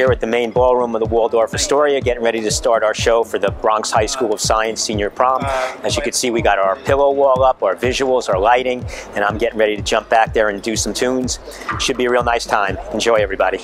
here at the main ballroom of the Waldorf Astoria, getting ready to start our show for the Bronx High School of Science Senior Prom. As you can see, we got our pillow wall up, our visuals, our lighting, and I'm getting ready to jump back there and do some tunes. Should be a real nice time. Enjoy, everybody.